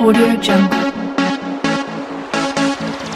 AudioJungle.